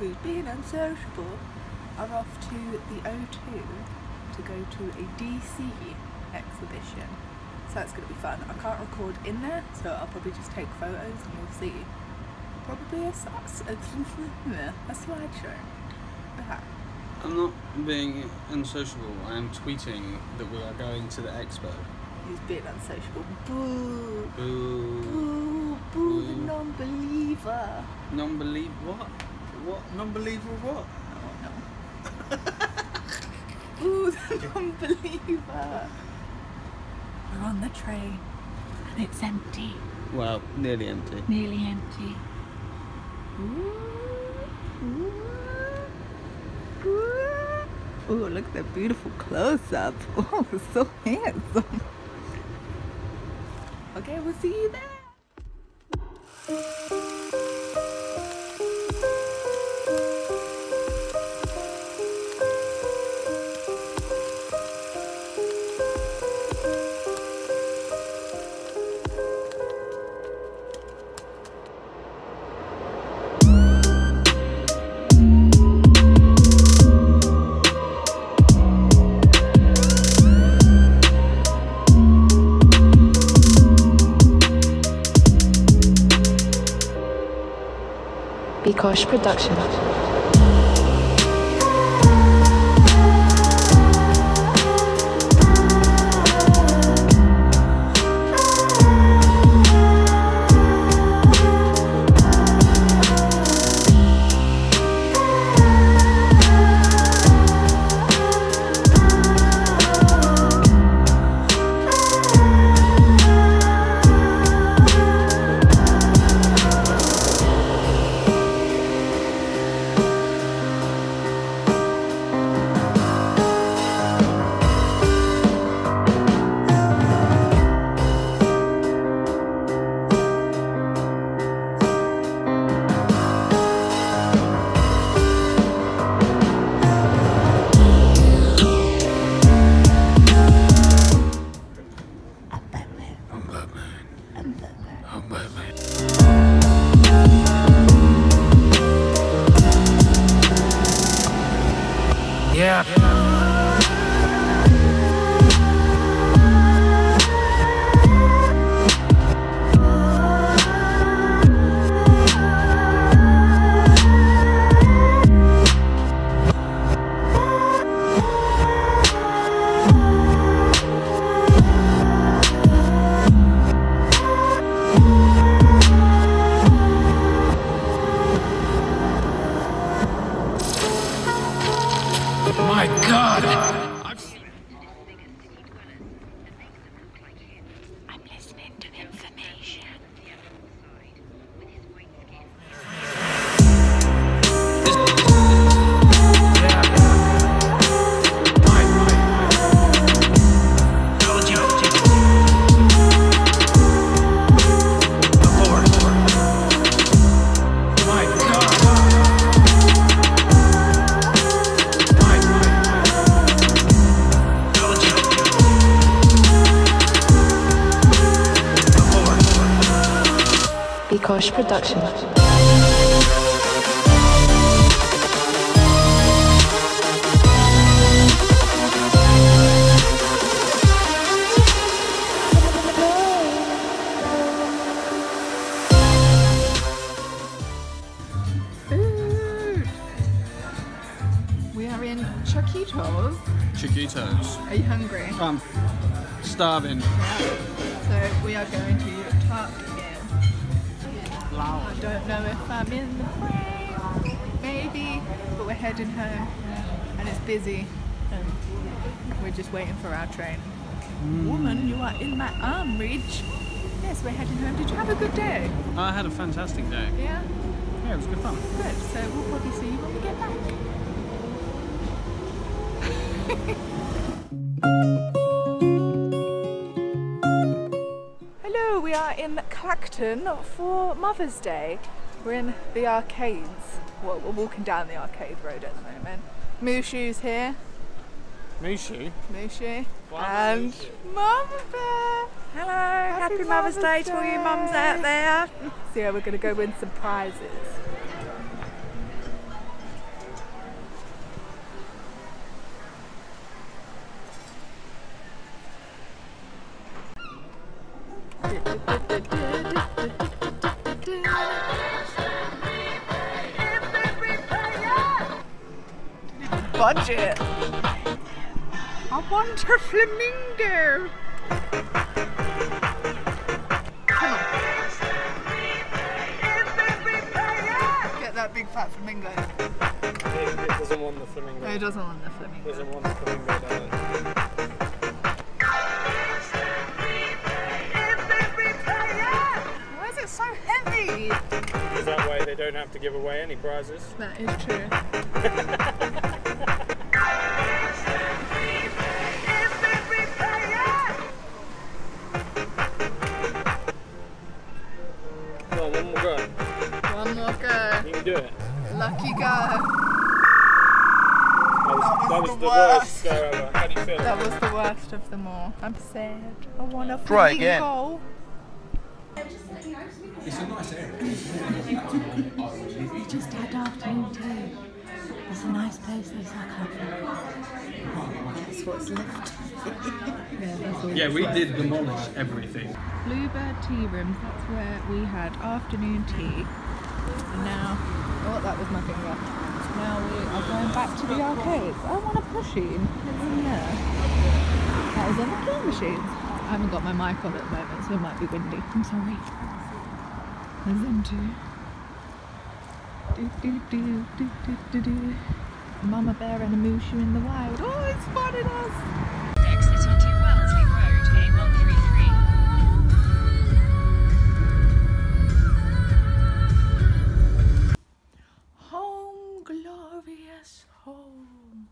who've been unsearchable are off to the O2 to go to a DC exhibition. So that's going to be fun. I can't record in there, so I'll probably just take photos and you'll see. Probably a slideshow. Perhaps. I'm not being unsociable, I am tweeting that we are going to the expo. He's being unsociable. Boo! Boo! Boo! Boo the non-believer! Non-believer what? What? Non-believer what? Oh no. Boo the non-believer! We're on the train and it's empty. Well, nearly empty. Nearly empty. Oh, look at that beautiful close-up. Oh, so handsome. Okay, we'll see you there. B-Kush Productions. B-Kush Productions. We are in Chiquitos. Chiquitos. Are you hungry? I'm starving. Yeah. So we are going to top again. I don't know if I'm in the frame, maybe, but we're heading home and it's busy and we're just waiting for our train. Woman, you are in my arm reach. Yes, we're heading home. Did you have a good day? I had a fantastic day. Yeah? Yeah, it was good fun. Good, so we'll probably see you when we get back. Hello, we are in Clacton for Mother's Day. We're in the arcades. Well, we're walking down the arcade road at the moment. Mushu's here. Mushu? Mushu. And Mama Bear. Hello, happy Mother's Day to all you mums out there. So yeah, we're going to go win some prizes. Budget. I want a flamingo. Come on. Get that big fat flamingo. It doesn't want the flamingo. No, it doesn't want the flamingo. It doesn't want the flamingo, does it? So heavy! Because that way they don't have to give away any prizes. That is true. Come on, one more go. One more go. You can do it. Lucky go. That was the worst go ever. How do you feel? That was the worst of them all. I'm sad. I want a freaking goal. It's a nice area. It's just our afternoon too. It's a nice place to cycle. That's what's left. Yeah, we did demolish everything. Bluebird Tea Room, that's where we had afternoon tea. And now, oh, that was my finger. Now we are going back to the arcades. I want a pushing. It's in there. That is in the claw machines. I haven't got my mic on at the moment, so it might be windy. I'm sorry. There's them too. Mama bear and a moose are in the wild. Oh, it spotted us! Home, glorious home.